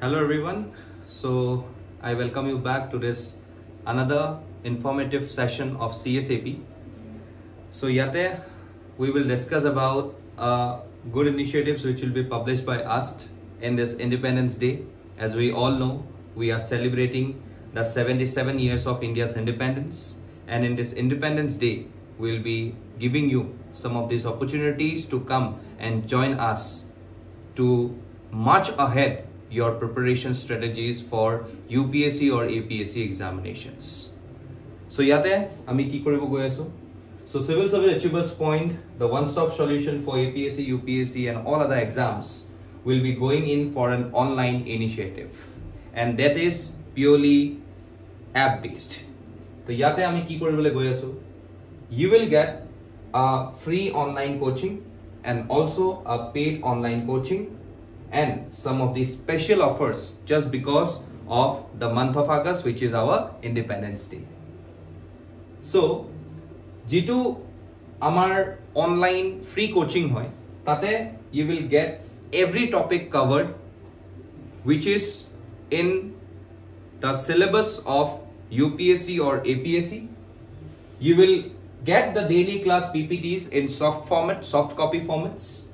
Hello everyone, so I welcome you back to this another informative session of CSAP. So yate we will discuss about good initiatives which will be published by us in this Independence Day. As we all know, we are celebrating the 77 years of India's independence, and in this Independence Day we will be giving you some of these opportunities to come and join us to march ahead your preparation strategies for UPSC or APSC examinations. So yate ami ki koribo goi asu. So Civil Service Achievers' Point, the one-stop solution for APSC, UPSC and all other exams, will be going in for an online initiative, and that is purely app-based. So yate ami ki koribole goi asu. You will get a free online coaching and also a paid online coaching and some of the special offers just because of the month of August, which is our Independence Day. So jitu amar online free coaching hoy, tate you will get every topic covered which is in the syllabus of UPSC or APSC. You will get the daily class PPTs in soft format, soft copy formats,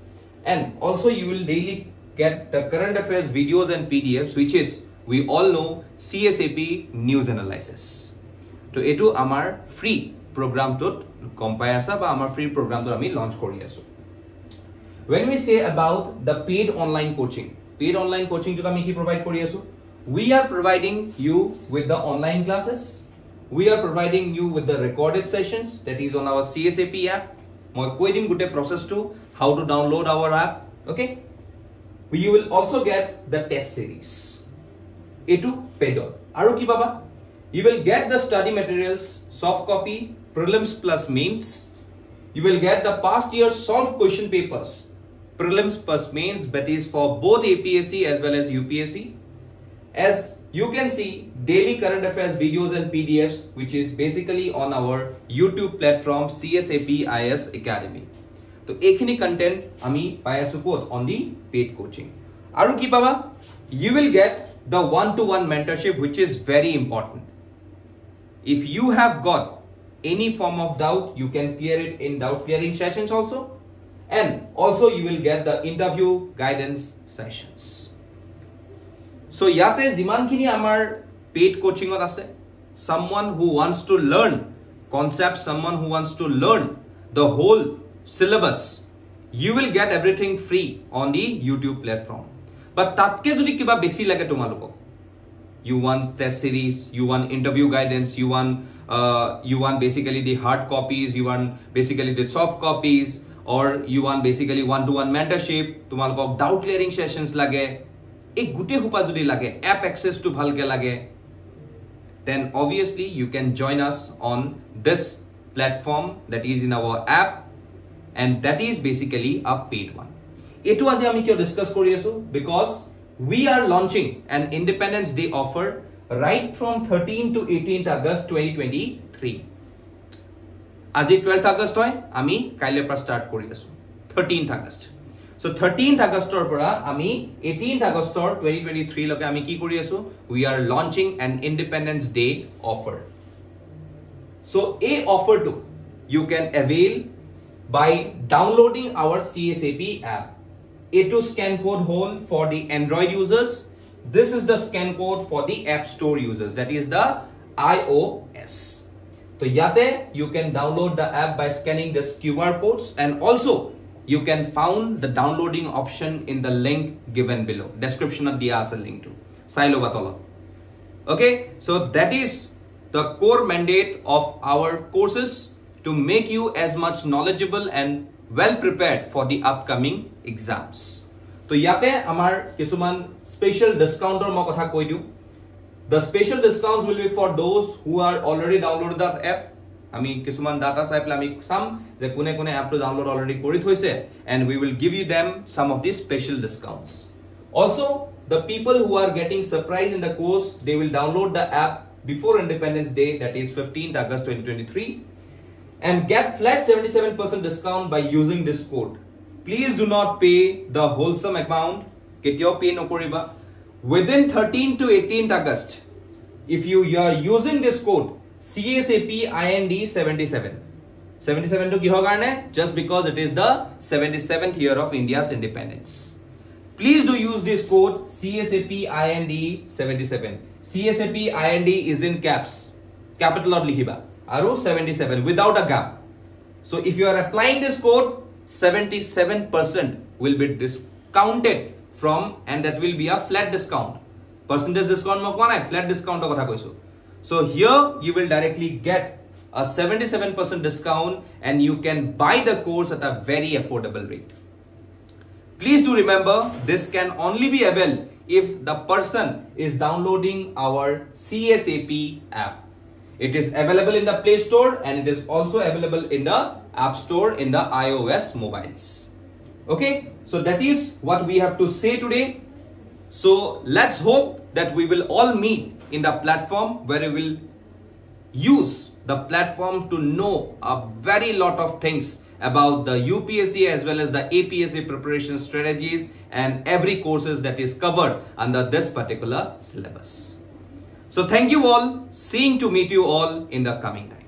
and also you will daily get the current affairs videos and PDFs, which is, we all know, CSAP news analysis. So etu amar free program to compare asa ba amar free program to ami launch kori asu. When we say about the paid online coaching to ami ki provide kori asu, we are providing you with the online classes. We are providing you with the recorded sessions that is on our CSAP app. Moi koi dim gute process to how to download our app. Okay. You will also get the test series. Etu paid on. Aru ki baba? You will get the study materials, soft copy, prelims plus mains. You will get the past year solved question papers, prelims plus mains, that is for both APSC as well as UPSC. As you can see, daily current affairs videos and PDFs, which is basically on our YouTube platform CSAP IAS Academy. So, ekhini content ami paya support on the paid coaching. Aru ki baba, you will get the one-to-one mentorship, which is very important. If you have got any form of doubt, you can clear it in doubt clearing sessions also, and also you will get the interview guidance sessions. So yate jiman khini amar paid coaching on ase, someone who wants to learn concepts, someone who wants to learn the whole syllabus, you will get everything free on the YouTube platform. But tatke jodi kiba besi lage tomaloko, you want test series, you want interview guidance, you want basically the hard copies, you want basically the soft copies, or you want basically one-to-one mentorship, tomaloko doubt clearing sessions lage, ek gute hupa jodi lage, app access to bhalke lage, then obviously you can join us on this platform that is in our app, and that is basically a paid one. Etu aji ami kiyo discuss kori asu, because we are launching an Independence Day offer right from 13 to 18th August 2023. Aji 12th August hoy, ami kaile pra start kori asu 13th August. So 13th August or para ami 18th August 2023 loke ami ki kori asu, we are launching an Independence Day offer. So a offer to you can avail by downloading our CSAP app. Etu scan code hole for the Android users, this is the scan code for the App Store users, that is the iOS. So yate you can download the app by scanning this QR codes, and also you can find the downloading option in the link given below. Description of the ASL link to Silo Batolo. Okay, so that is the core mandate of our courses, to make you as much knowledgeable and well prepared for the upcoming exams. So yate amar kisuman special discount or mokotha koi diu. The special discounts will be for those who are already downloaded the app. Ami kisuman data sai pla ami sam je kune kune app to download already kori thoise, and we will give you them some of these special discounts. Also, the people who are getting surprise in the course, they will download the app before Independence Day, that is 15th August 2023, and get flat 77% discount by using this code. Please do not pay the wholesome amount. Get your pay no koriba. within 13 to 18th August, if you are using this code CSAPIND77. 77 to kyun hai? Just because it is the 77th year of India's independence. Please do use this code CSAPIND77. CSAPIND is in caps, capital or lihiba. Aru 77 without a gap. So if you are applying this code, 77% will be discounted from, and that will be a flat discount. Percentage discount ma kaun hai, flat discount ka tha koi so. So here you will directly get a 77% discount and you can buy the course at a very affordable rate. Please do remember, this can only be available if the person is downloading our CSAP app. It is available in the Play Store and it is also available in the App Store in the iOS mobiles. Okay, so that is what we have to say today. So let's hope that we will all meet in the platform where we will use the platform to know a very lot of things about the UPSC as well as the APSC preparation strategies and every courses that is covered under this particular syllabus. So thank you all, seeing to meet you all in the coming time.